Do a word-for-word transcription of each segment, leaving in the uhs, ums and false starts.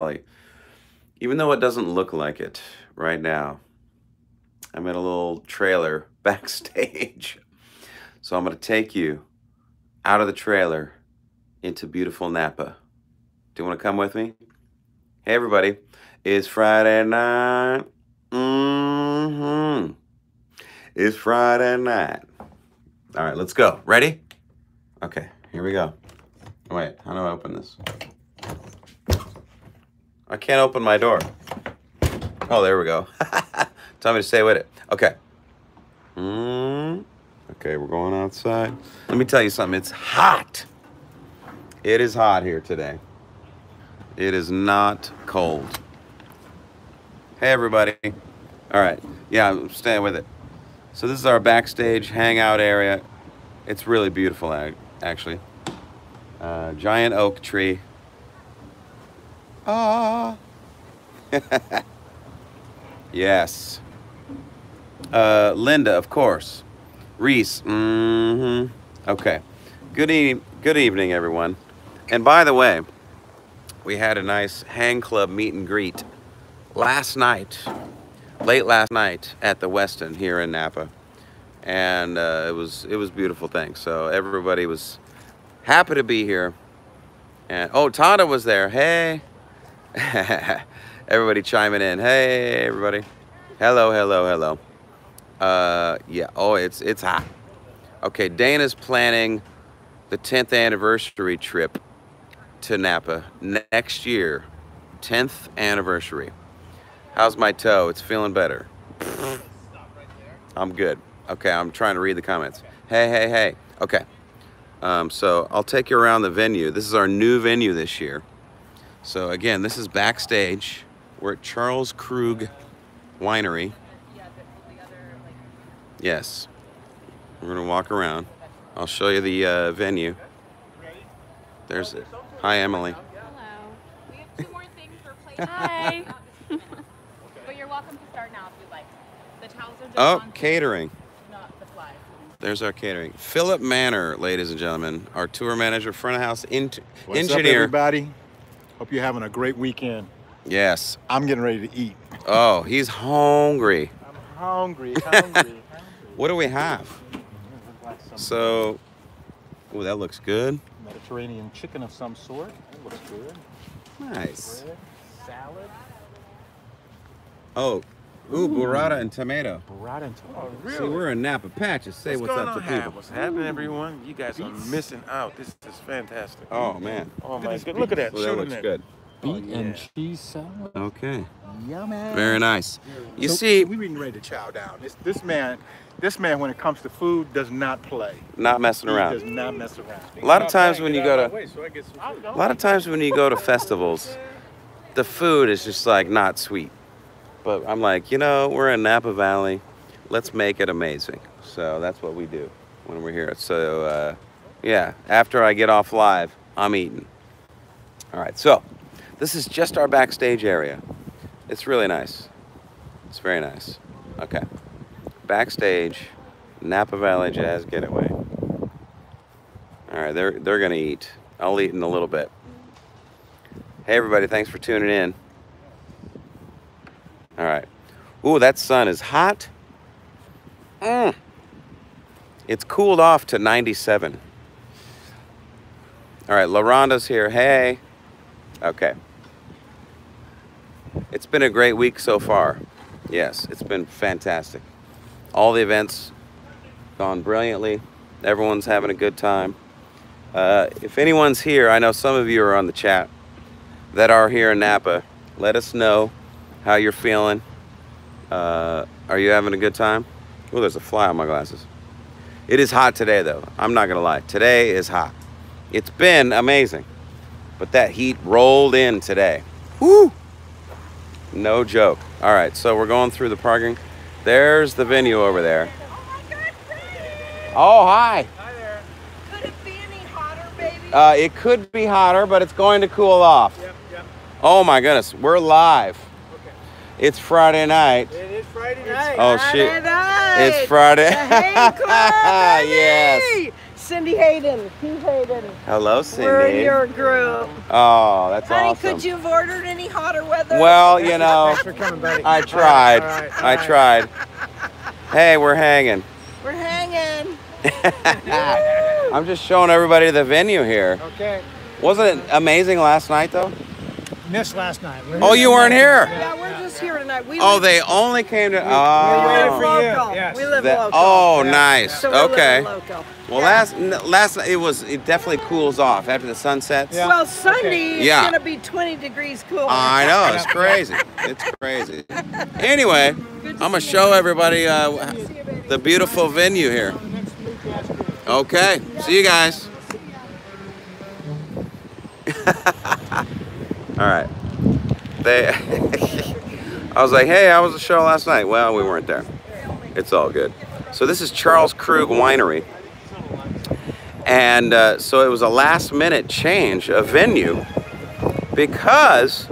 Valley. Even though it doesn't look like it right now, I'm in a little trailer backstage. So I'm going to take you out of the trailer into beautiful Napa. Do you want to come with me? Hey everybody, it's Friday night. Mm-hmm. It's Friday night. All right, let's go. Ready? Okay, here we go. Wait, how do I open this? I can't open my door. Oh, there we go. Tell me to stay with it. Okay. Mm. Okay, we're going outside. Let me tell you something. It's hot. It is hot here today. It is not cold. Hey, everybody. All right. Yeah, I'm staying with it. So this is our backstage hangout area. It's really beautiful, actually. Uh, giant oak tree. Ah. Yes. Uh, Linda, of course. Reese. Mm-hmm. Okay. Good e- good evening, everyone. And by the way, we had a nice hang club meet and greet last night, late last night at the Westin here in Napa, and uh, it was it was a beautiful thing. So everybody was happy to be here, and oh, Tada was there. Hey. Everybody chiming in. Hey, everybody. Hello, hello, hello. Uh, yeah. Oh, it's it's hot. Okay, Dana's planning the tenth anniversary trip to Napa next year. tenth anniversary. How's my toe? It's feeling better. Stop right there. I'm good. Okay, I'm trying to read the comments. Okay. Hey, hey, hey. Okay. Um, so I'll take you around the venue. This is our new venue this year. So again, this is backstage. We're at Charles Krug Winery. Yes. We're gonna walk around. I'll show you the uh, venue. There's it. Hi, Emily. Hello. We have two more things for plates. Hi. But you're welcome to start now if you'd like. The towels are just oh, on catering. Not the flies. There's our catering. Philip Manor, ladies and gentlemen, our tour manager, front of house, in What's engineer. Up, everybody? Hope you're having a great weekend. Yes. I'm getting ready to eat. Oh, he's hungry. I'm hungry, hungry, hungry. What do we have? So, oh, that looks good. Mediterranean chicken of some sort. That looks good. Nice. Bread, salad. Oh, ooh, burrata and tomato. Burrata and tomato. Oh, really? See, we're in Napa Patches. Say what's, what's up to people. What's happening, everyone? You guys Beats. are missing out. This is fantastic. Oh, man. Oh, my goodness. Look at that. Well, that looks that. good. Beet oh, yeah. and cheese salad. Okay. Yummy. Very nice. You so, see, we've been ready to chow down. This, this man, this man, when it comes to food, does not play. Not messing around. He does not mess around. A lot of times when you go to, way, so I get some a lot of times when you go to festivals, the food is just like not sweet. But I'm like, you know, we're in Napa Valley. Let's make it amazing. So that's what we do when we're here. So uh, yeah, after I get off live, I'm eating. All right, so this is just our backstage area. It's really nice. It's very nice. Okay. Backstage, Napa Valley Jazz Getaway. All right, they're, they're gonna eat. I'll eat in a little bit. Hey everybody, thanks for tuning in. All right. Ooh, that sun is hot. Mm. It's cooled off to ninety-seven. All right, LaRonda's here, hey. Okay. It's been a great week so far. Yes, it's been fantastic. All the events gone brilliantly. Everyone's having a good time. Uh, if anyone's here, I know some of you are on the chat that are here in Napa. Let us know how you're feeling. Uh, are you having a good time? Oh, there's a fly on my glasses. It is hot today, though. I'm not going to lie. Today is hot. It's been amazing. But that heat rolled in today. Woo! No joke. All right, so we're going through the parking. There's the venue over there. Oh, my God, Daddy! Oh, hi. Hi there. Could it be any hotter, baby? Uh, it could be hotter, but it's going to cool off. Yep, yep. Oh, my goodness. We're live. Okay. It's Friday night. It is Friday night. It's oh, Friday shit. Night. It's Friday. Hey, Corey! Yes. Cindy Hayden. Keith Hayden. Hello, Cindy. We're in your group. Oh, that's Honey, awesome. Honey, could you have ordered any hotter weather? Well, you know, Thanks for coming, buddy. I tried. All right, all right, all right. I tried. Hey, we're hanging. We're hanging. I'm just showing everybody the venue here. Okay. Wasn't it amazing last night, though? Missed last night. Oh, you weren't here? Yeah, we're just here tonight. We oh, they only came to... We, oh. We live local. Yes. We live that, local. Oh, yeah. Nice. So okay. Local. Well, yeah. last last night, it, was, it definitely cools off after the sun sets. Yeah. Well, Sunday okay. is yeah. going to be twenty degrees cooler. I know. It's crazy. It's crazy. Anyway, I'm going to show everybody uh, the beautiful venue here. Okay. See you guys. All right. They, I was like, hey, how was the show last night? Well, we weren't there. It's all good. So this is Charles Krug Winery. And uh, so it was a last minute change of venue because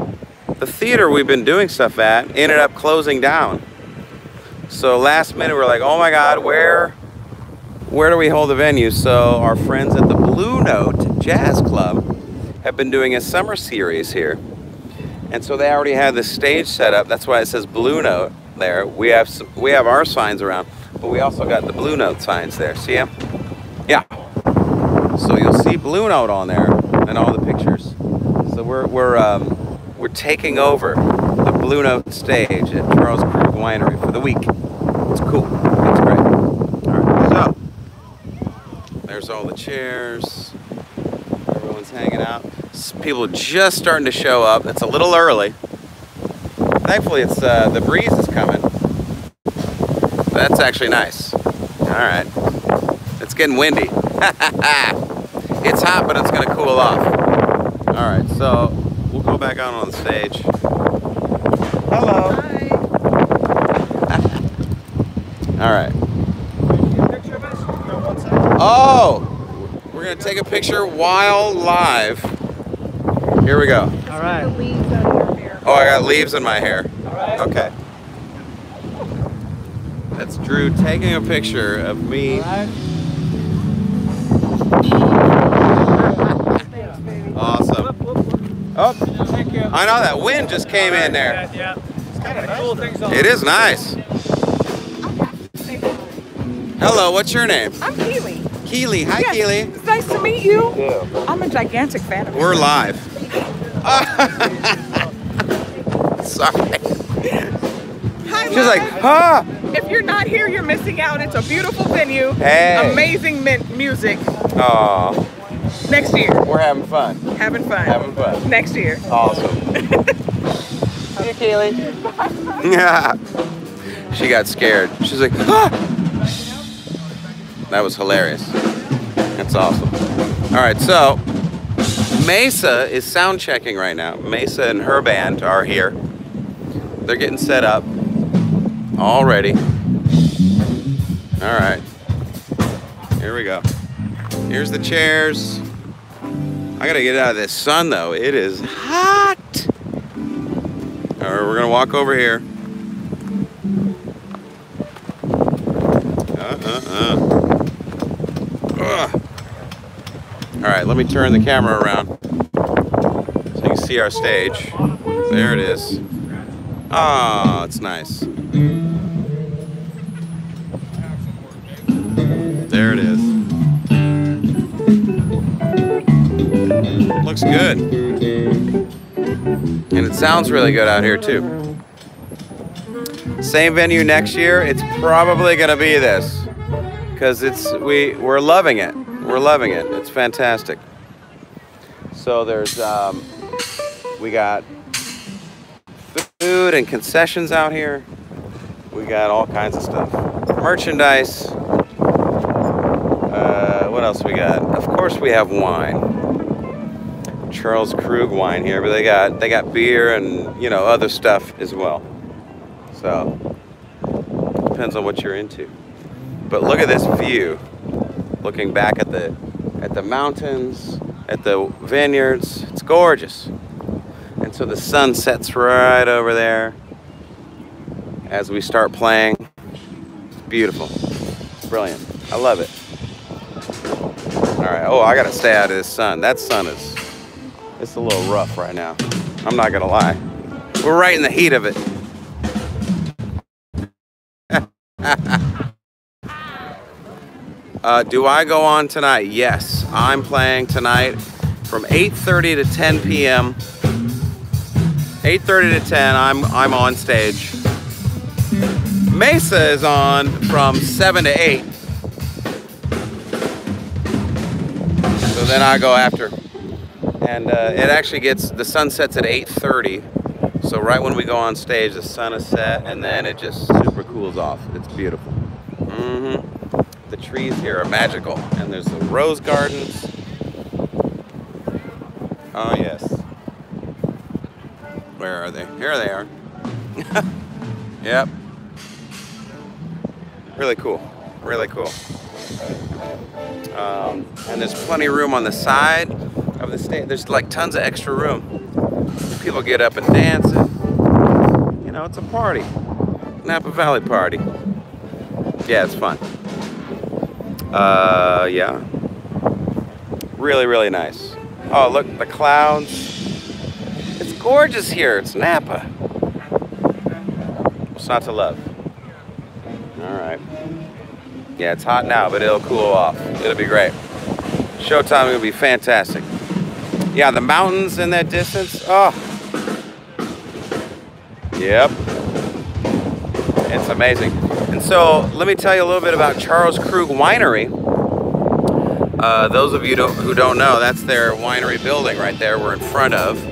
the theater we've been doing stuff at ended up closing down. So last minute, we're like, oh my God, where, where do we hold the venue? So our friends at the Blue Note Jazz Club have been doing a summer series here, and so they already had the stage set up. That's why it says Blue Note there. We have some, we have our signs around, but we also got the Blue Note signs there. See them? Yeah. So you'll see Blue Note on there and all the pictures. So we're we're um, we're taking over the Blue Note stage at Charles Krug Winery for the week. It's cool. It's great. All right. So there's all the chairs. Everyone's hanging out. People just starting to show up. It's a little early. Thankfully, it's uh, the breeze is coming. That's actually nice. All right. It's getting windy. It's hot, but it's going to cool off. All right, so we'll go back out on the stage. Hello. Hi. All right. Can you get a picture of us? No, one second. Oh, we're going to take a picture while live. Here we go. All right. Oh, I got leaves in my hair. All right. Okay. That's Drew taking a picture of me. All right. Awesome. Oh, thank you. I know that wind just came in there. Yeah. It's kind of cool things. It is nice. Hello, what's your name? I'm Keely. Keely, hi yes. Keely. It's nice to meet you. Yeah. I'm a gigantic fan of you. We're live. Sorry. Hi, she's like, huh? Ah. If you're not here, you're missing out. It's a beautiful venue. Hey. Amazing music. Oh. Next year. We're having fun. Having fun. Having fun. Next year. Awesome. Hey, Keely. Yeah. She got scared. She's like, ah. That was hilarious. That's awesome. All right, so Mesa is sound checking right now. Mesa and her band are here. They're getting set up already. All right, here we go. Here's the chairs. I gotta get out of this sun though. It is hot. All right, we're gonna walk over here. Uh-uh. Ugh. All right, let me turn the camera around so you can see our stage. There it is. Ah, oh, it's nice. There it is. Looks good. And it sounds really good out here too. Same venue next year. It's probably gonna be this. Because it's we we're loving it, we're loving it. It's fantastic. So there's um, we got food and concessions out here. We got all kinds of stuff, merchandise. Uh, what else we got? Of course we have wine. Charles Krug wine here, but they got they got beer and you know other stuff as well. So depends on what you're into. But look at this view, looking back at the at the mountains, at the vineyards. It's gorgeous. And so the sun sets right over there as we start playing. It's beautiful. It's brilliant. I love it. All right. Oh, I gotta stay out of this sun. That sun is, it's a little rough right now. I'm not gonna lie. We're right in the heat of it. uh, do I go on tonight? Yes, I'm playing tonight from eight thirty to ten p m eight thirty to ten, I'm, I'm on stage. Mesa is on from seven to eight. So then I go after. And uh, it actually gets, the sun sets at eight thirty. So right when we go on stage, the sun is set and then it just super cools off. It's beautiful. Mm-hmm. The trees here are magical. And there's the rose gardens. Oh yes. Where are they? Here they are. Yep. Really cool. Really cool. Um, and there's plenty of room on the side of the stage. There's like tons of extra room. People get up and dance. And, you know, it's a party. Napa Valley party. Yeah, it's fun. Uh, yeah. Really, really nice. Oh, look, the clouds. It's gorgeous here. It's Napa. What's not to love? All right. Yeah, it's hot now, but it'll cool off. It'll be great. Showtime will be fantastic. Yeah, the mountains in that distance. Oh. Yep. It's amazing. And so let me tell you a little bit about Charles Krug Winery. Uh, those of you don't, who don't know, that's their winery building right there we're in front of.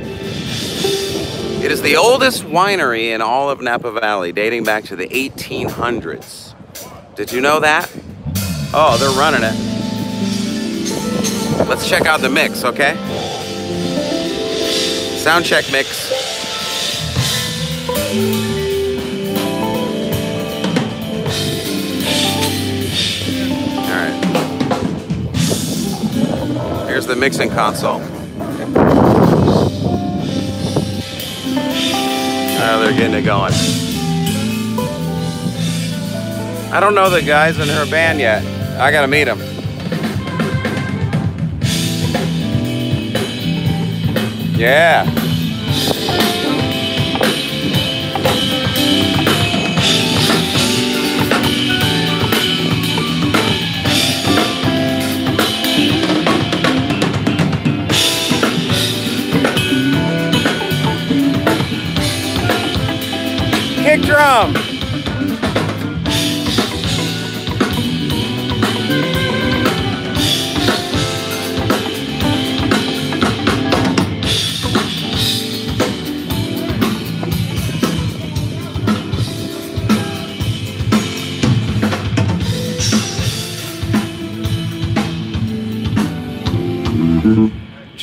It is the oldest winery in all of Napa Valley, dating back to the eighteen hundreds. Did you know that? Oh, they're running it. Let's check out the mix, okay? Sound check mix. All right. Here's the mixing console. Oh, they're getting it going. I don't know the guys in her band yet. I gotta meet them. Yeah. Drum.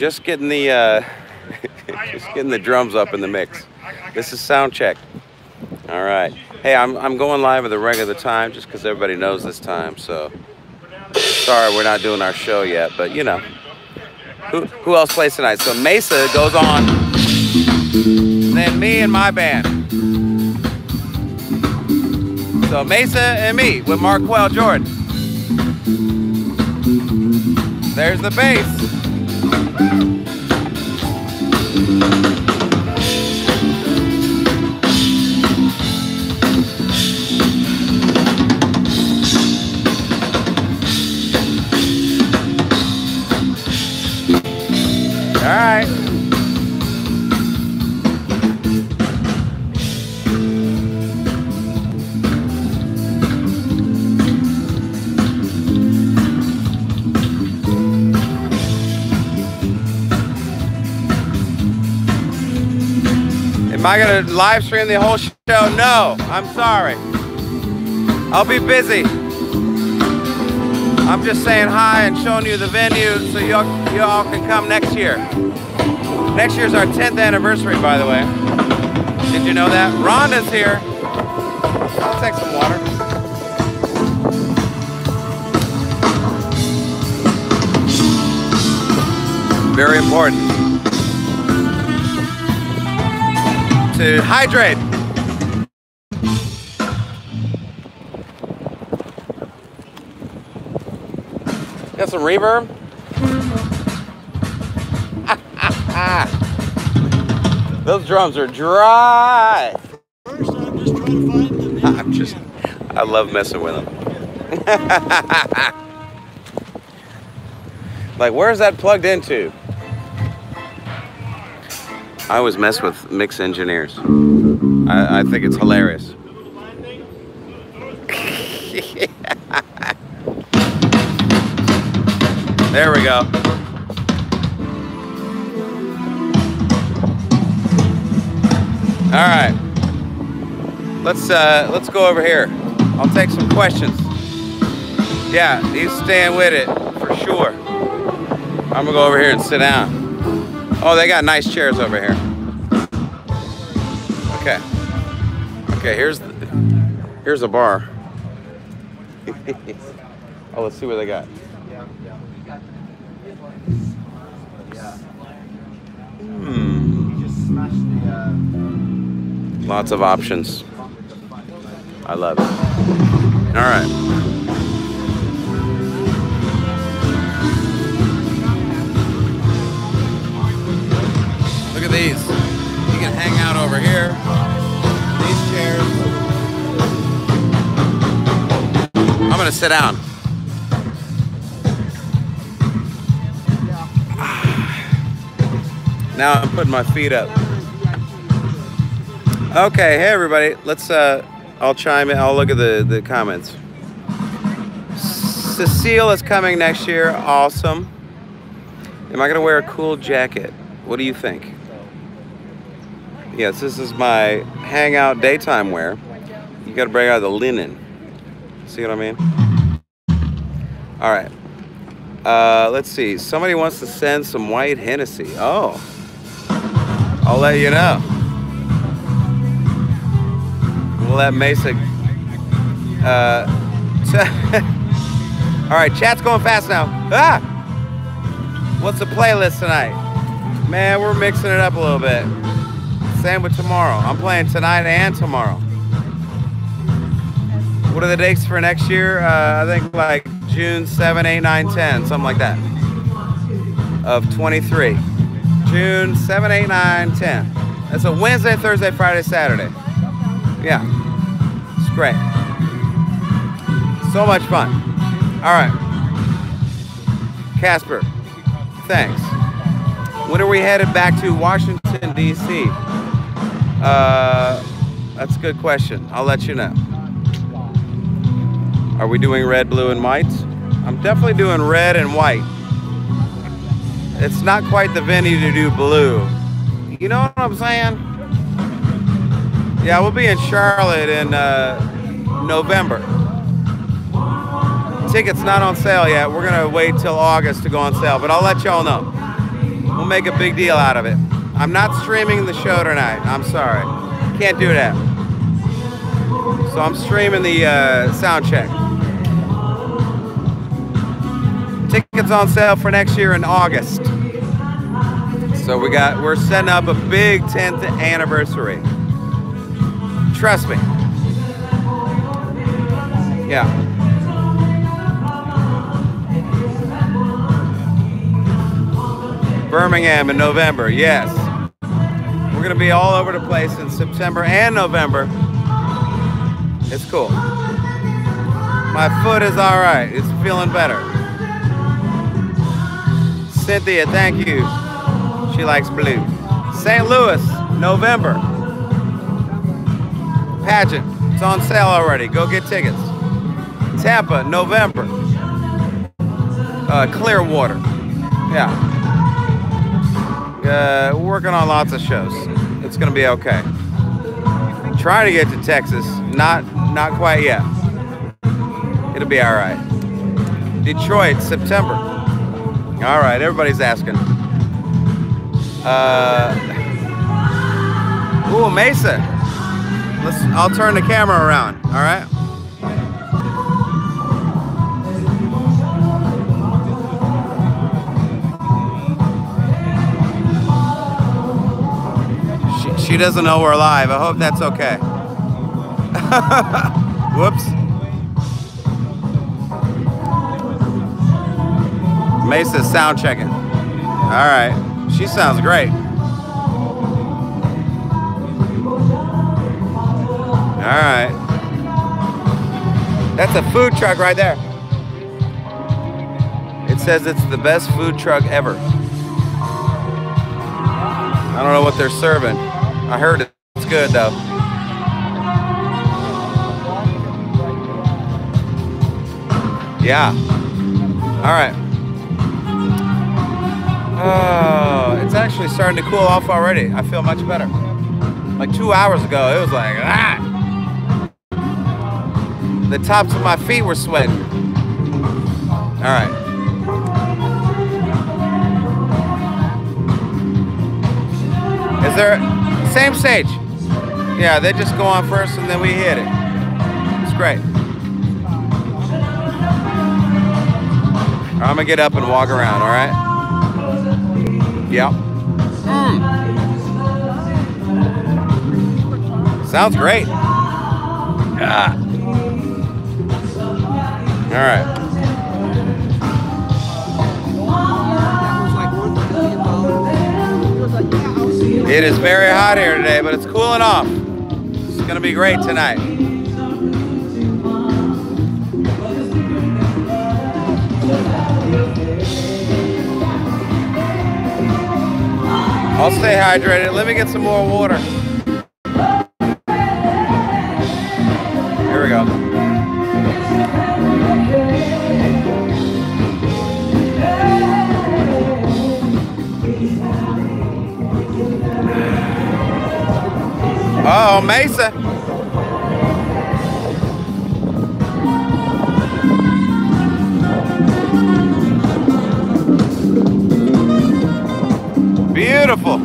Just getting the uh, just getting the drums up in the mix. This is sound check. All right. Hey, I'm, I'm going live at the regular time just because everybody knows this time. So sorry we're not doing our show yet, but you know. Who, who else plays tonight? So Mesa goes on. Then me and my band. So Mesa and me with Marquel Jordan. There's the bass. All right. Am I gonna live stream the whole show? No, I'm sorry. I'll be busy. I'm just saying hi and showing you the venue so y'all y'all can come next year. Next year's our tenth anniversary, by the way. Did you know that? Rhonda's here. I'll take some water. Very important to hydrate. Got some reverb? Ah, those drums are dry. First, I'm just trying to find the name I'm just, I love messing with them. Like, where is that plugged into? I always mess with mix engineers. I, I think it's hilarious. There we go. All right. Let's uh, let's go over here. I'll take some questions. Yeah, he's staying with it for sure. I'm gonna go over here and sit down. Oh, they got nice chairs over here. Okay. Okay, here's the, here's a bar. Oh, let's see what they got. Hmm. Lots of options. I love it. All right. Look at these. You can hang out over here. These chairs. I'm gonna sit down. Now I'm putting my feet up. Okay, hey everybody. Let's. Uh, I'll chime in. I'll look at the the comments. Cecile is coming next year. Awesome. Am I gonna wear a cool jacket? What do you think? Yes, this is my hangout daytime wear. You gotta bring out the linen. See what I mean? All right. Uh, let's see. Somebody wants to send some white Hennessy. Oh, I'll let you know. We'll let Mesa. Uh, All right, chat's going fast now. Ah! What's the playlist tonight? Man, we're mixing it up a little bit. Same with tomorrow. I'm playing tonight and tomorrow. What are the dates for next year? Uh, I think like June seventh, eighth, ninth, tenth, something like that. Of twenty-three. June seventh, eighth, ninth, tenth. That's a Wednesday, Thursday, Friday, Saturday. Yeah. It's great. So much fun. All right. Casper, thanks. When are we headed back to Washington, D C? Uh, that's a good question. I'll let you know. Are we doing red, blue, and whites? I'm definitely doing red and white. It's not quite the venue to do blue. You know what I'm saying? Yeah, we'll be in Charlotte in uh, November. Tickets not on sale yet. We're gonna wait till August to go on sale, but I'll let y'all know. We'll make a big deal out of it. I'm not streaming the show tonight. I'm sorry. Can't do that. So I'm streaming the uh, sound check. Tickets on sale for next year in August. So we got, we're setting up a big tenth anniversary. Trust me. Yeah. Birmingham in November, yes. We're gonna be all over the place in September and November. It's cool. My foot is all right, it's feeling better. Cynthia, thank you. She likes blue. Saint Louis, November. Pageant, it's on sale already, go get tickets. Tampa, November. Uh, Clearwater, yeah. Uh, we're working on lots of shows. It's gonna be okay. Try to get to Texas. Not, not quite yet. It'll be all right. Detroit, September. All right, everybody's asking. Uh, ooh, Mesa. Let's. I'll turn the camera around. All right. She doesn't know we're live. I hope that's okay. Whoops. Mesa's sound checking. All right. She sounds great. All right. That's a food truck right there. It says it's the best food truck ever. I don't know what they're serving. I heard it. It's good though. Yeah. All right. Oh, it's actually starting to cool off already. I feel much better. Like two hours ago, it was like, ah! The tops of my feet were sweating. All right. Is there, same stage. Yeah, they just go on first and then we hit it. It's great. I'm gonna get up and walk around, all right? Yeah. Mm. Sounds great. Ah. All right. It is very hot here today, but it's cooling off. It's gonna be great tonight. I'll stay hydrated. Let me get some more water. Here we go. Uh-oh, Mesa. Beautiful.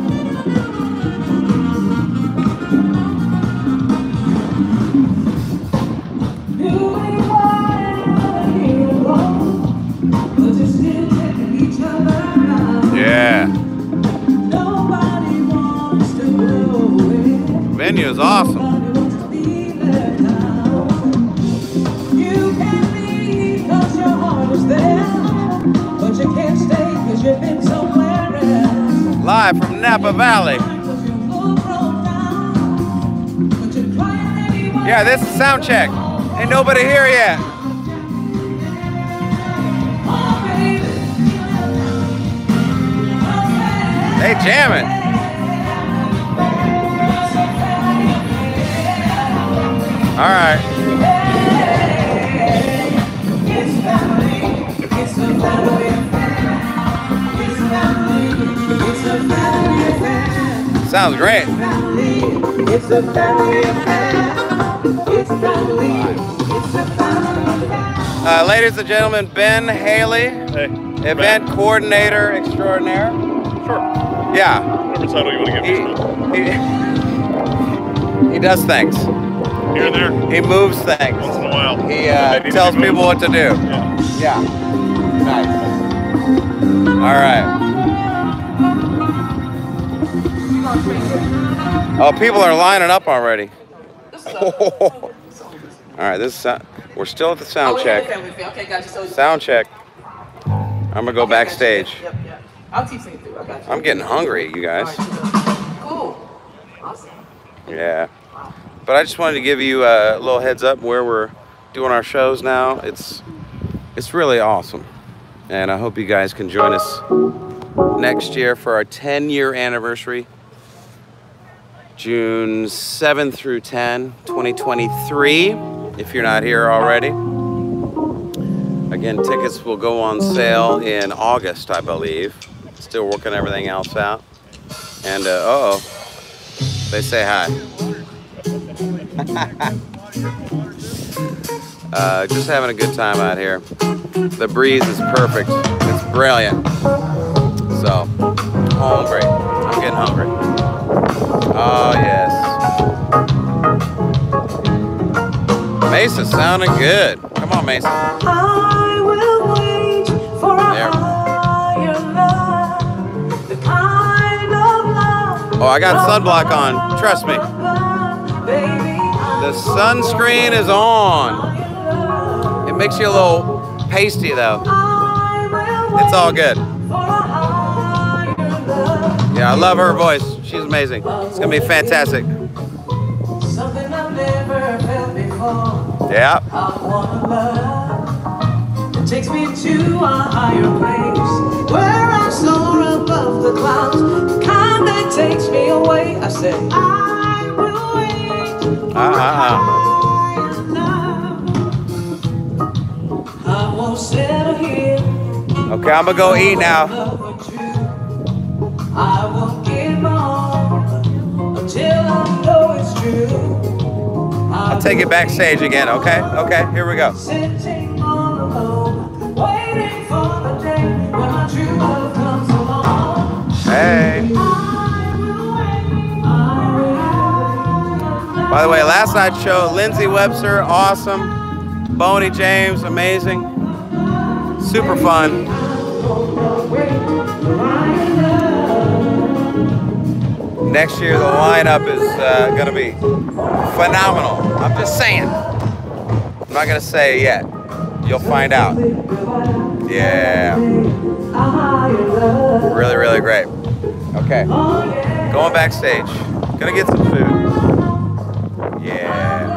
Yeah. Venue is awesome. Live from Napa Valley. Yeah, this is sound check. Ain't nobody here yet. They jamming. All right. Sounds great. It's a family affair. It's family. It's a family affair. Ladies and gentlemen, Ben Haley, hey, event Ben. coordinator extraordinaire. Sure. Yeah. Whatever title you want to give me. He, he, he does things. Here and there. He moves things. Once in a while. He uh, tells people moves. what to do. Yeah. yeah. Nice. All right. Oh, people are lining up already. All right. This uh, we're still at the sound check. Sound check. I'm gonna go okay, backstage. Yep, yep. I'll keep singing through. I got you. I'm getting hungry, you guys. Cool. Awesome. Yeah. But I just wanted to give you a little heads up where we're doing our shows now. It's it's really awesome. And I hope you guys can join us next year for our ten year anniversary. June seventh through tenth, twenty twenty-three, if you're not here already. Again, tickets will go on sale in August, I believe. Still working everything else out. And uh, uh oh, they say hi. uh, just having a good time out here. The breeze is perfect. It's brilliant. So, hungry. I'm getting hungry. Oh, yes. Mesa's sounding good. Come on, Mesa. I will wait for a higher love, the kind of love. Oh, I got sunblock on. Trust me. The sunscreen is on. It makes you a little pasty though. It's all good. Yeah, I love her voice. She's amazing. It's going to be fantastic. Something I've never felt before. Yeah. I want to love. It takes me to a higher place where I soar above the clouds. The kind that takes me away. I said, I will wait. Uh -huh. I won't settle here. Okay, I'm going to go eat now. I won't give my all until I know it's true. I I'll take it backstage again, okay? Okay, here we go. Sitting all alone, waiting for the day when my true love comes along. Hey. By the way, last night's show, Lindsey Webster, awesome. Boney James, amazing. Super fun. Next year, the lineup is uh, going to be phenomenal. I'm just saying. I'm not going to say it yet. You'll find out. Yeah. Really, really great. Okay. Going backstage. Going to get some food. Yeah.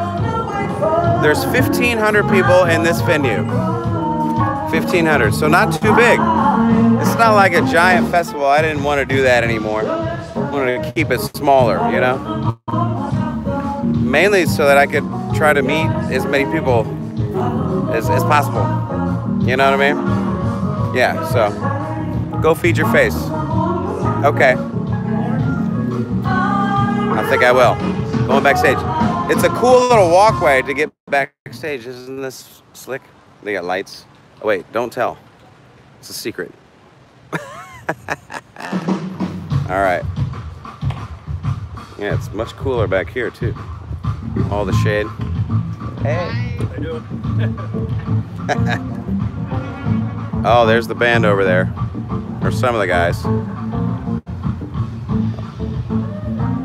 There's fifteen hundred people in this venue. fifteen hundred. So not too big. It's not like a giant festival. I didn't want to do that anymore. I wanted to keep it smaller, you know? Mainly so that I could try to meet as many people as, as possible. You know what I mean? Yeah, so go feed your face. Okay. I think I will. Going backstage. It's a cool little walkway to get backstage. Isn't this slick? They got lights. Oh, wait, don't tell. It's a secret. All right. Yeah, it's much cooler back here too. All the shade. Hey. How you doing? Oh, there's the band over there. Or some of the guys.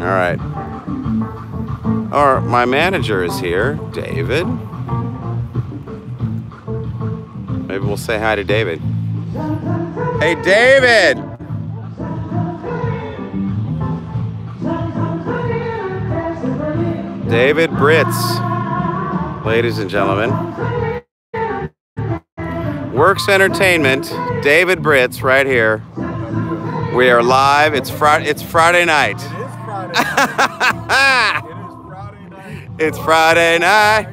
All right. Or my manager is here, David. Maybe we'll say hi to David. Hey, David! David Britz, ladies and gentlemen. Works Entertainment, David Britz, right here. We are live. It's Friday. It's Friday night. It is Friday night. It is Friday night.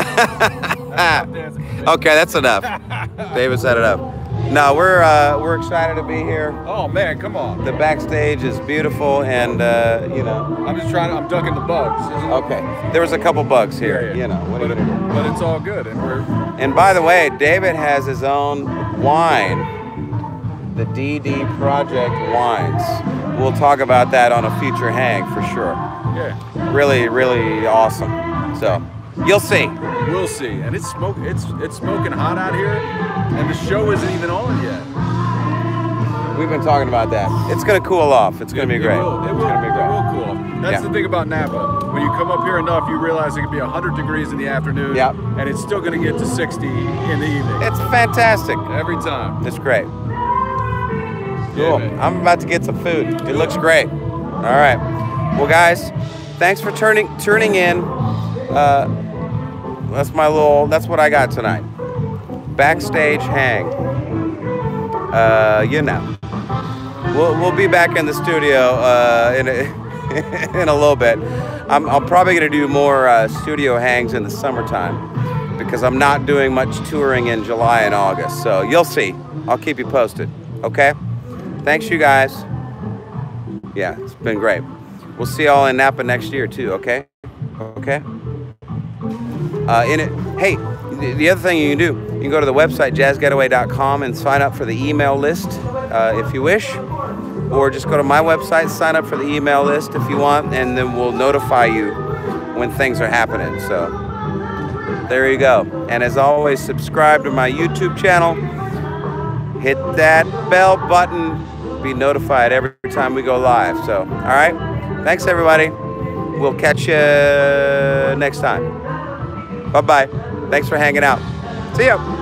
It's Friday night. Okay, that's enough. David set it up. No, we're uh, we're excited to be here. Oh man, come on! The backstage is beautiful, and uh, you know. I'm just trying. To, I'm ducking the bugs. Okay, there was a couple bugs here, yeah, yeah. You know. What but, it, but it's all good, and we're. And by the way, David has his own wine, the D D Project Wines. We'll talk about that on a future hang for sure. Yeah. Really, really awesome. So. You'll see. We'll see. And it's smoke. It's it's smoking hot out here, and the show isn't even on yet. We've been talking about that. It's gonna cool off. It's gonna it, be great. It will. It will, it's gonna be great. It will cool off. That's yeah. the thing about Napa. When you come up here enough, you realize it can be one hundred degrees in the afternoon, yep. and it's still gonna get to sixty in the evening. It's fantastic. Every time. It's great. Cool. Yeah, I'm about to get some food. It yeah. looks great. All right. Well, guys, thanks for turning turning in. Uh, That's my little, that's what I got tonight. Backstage hang. Uh, you know. We'll, we'll be back in the studio uh, in, a, in a little bit. I'm, I'm probably going to do more uh, studio hangs in the summertime because I'm not doing much touring in July and August. So you'll see. I'll keep you posted. Okay? Thanks, you guys. Yeah, it's been great. We'll see y'all in Napa next year, too, okay? Okay? Uh, in it, hey, the other thing you can do, you can go to the website jazz getaway dot com and sign up for the email list uh, if you wish, or just go to my website, sign up for the email list if you want, and then we'll notify you when things are happening. So there you go. And as always, subscribe to my YouTube channel. Hit that bell button. Be notified every time we go live. So, all right. Thanks, everybody. We'll catch you next time. Bye-bye. Thanks for hanging out. See ya.